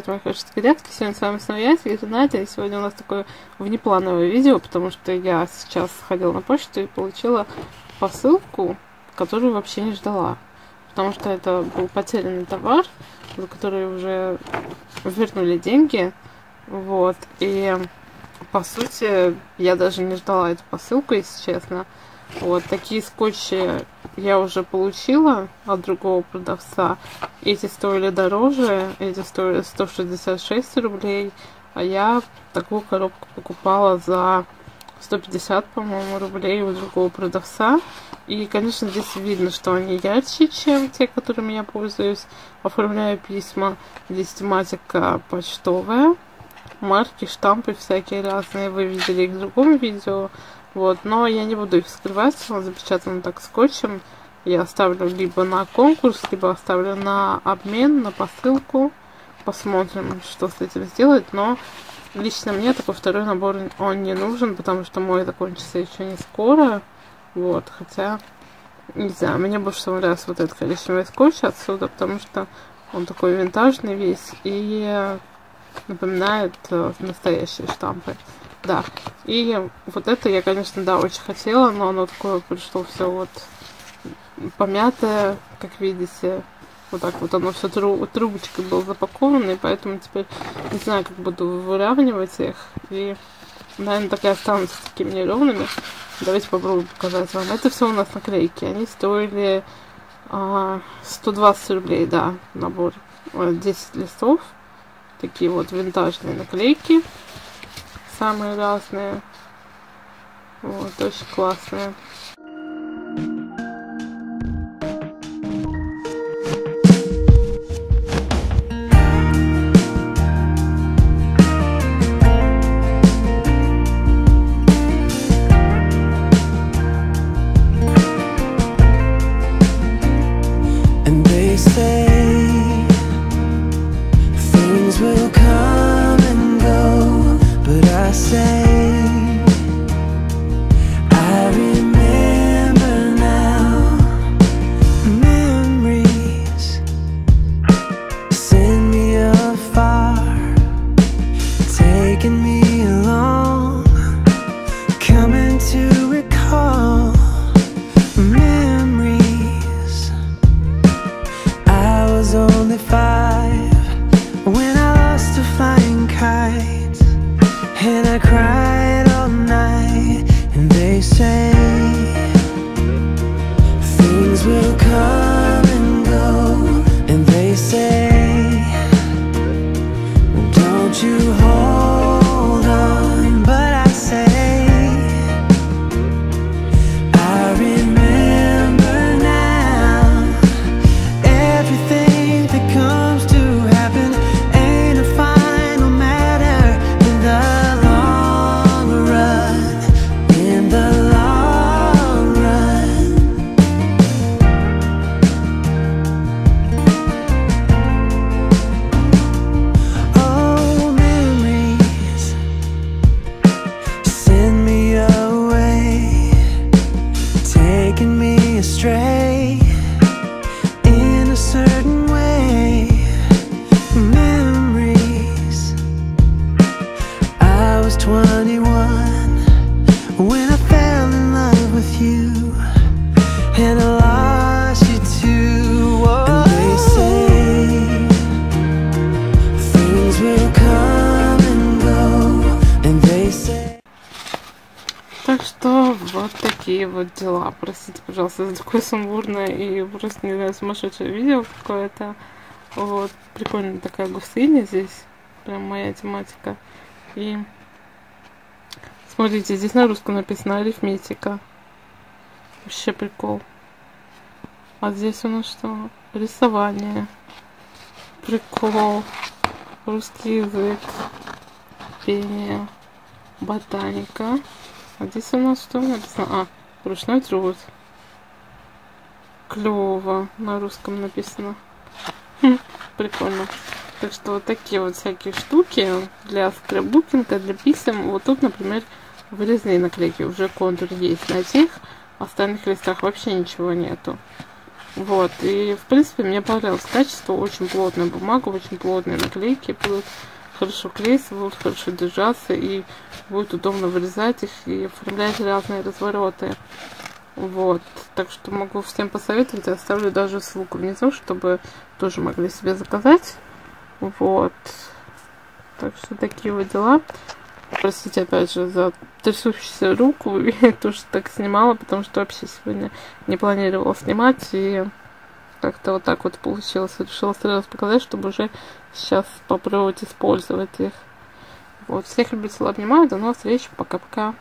привет, мои хорошие детки, сегодня с вами снова я, Светанатя, и сегодня у нас такое внеплановое видео, потому что я сейчас сходила на почту и получила посылку, которую вообще не ждала, потому что это был потерянный товар, за который уже вернули деньги, вот, и по сути я даже не ждала эту посылку, если честно. Вот такие скотчи я уже получила от другого продавца. Эти стоили дороже, эти стоили 166 рублей, а я такую коробку покупала за 150, по-моему, рублей у другого продавца. И, конечно, здесь видно, что они ярче, чем те, которыми я пользуюсь. Оформляю письма. Здесь тематика почтовая, марки, штампы всякие разные. Вы видели их в другом видео. Вот, но я не буду их скрывать, он запечатан так скотчем. Я оставлю либо на конкурс, либо оставлю на обмен, на посылку. Посмотрим, что с этим сделать. Но лично мне такой второй набор он не нужен, потому что мой закончится еще не скоро. Вот, хотя, не знаю, мне больше понравился вот этот коричневый скотч отсюда, потому что он такой винтажный весь и напоминает настоящие штампы. Да, и вот это я, конечно, да, очень хотела, но оно такое пришло все вот помятое, как видите. Вот так вот оно все трубочкой было запаковано, и поэтому теперь не знаю, как буду выравнивать их. И, наверное, так и останутся такими неровными. Давайте попробую показать вам. Это все у нас наклейки. Они стоили 120 рублей, да, набор. 10 листов. Такие вот винтажные наклейки. Самые разные. Вот, очень классные. Вот такие вот дела. Простите, пожалуйста, за такое сумбурное и просто, не знаю, сумасшедшее видео какое-то. Вот, прикольная такая гусыня здесь. Прям моя тематика. И смотрите, здесь на русском написано арифметика. Вообще прикол. А здесь у нас что? Рисование. Прикол. Русский язык. Пение. Ботаника. А здесь у нас что написано? Ручной труд. Клево. На русском написано. Прикольно. Так что вот такие вот всякие штуки для скраббукинга, для писем. Вот тут, например, вырезные наклейки. Уже контур есть на тех. Остальных листах вообще ничего нету. Вот, и в принципе мне понравилось качество, очень плотная бумага, очень плотные наклейки будут, хорошо клеиться, будут хорошо держаться, и будет удобно вырезать их и оформлять разные развороты. Вот, так что могу всем посоветовать, оставлю даже ссылку внизу, чтобы тоже могли себе заказать. Вот, так что такие вот дела. Простите опять же за трясущуюся руку, я тоже так снимала, потому что вообще сегодня не планировала снимать, и как-то вот так вот получилось. Решила сразу показать, чтобы уже сейчас попробовать использовать их. Вот, всех люблю, целую, обнимаю, до новых встреч, пока-пока.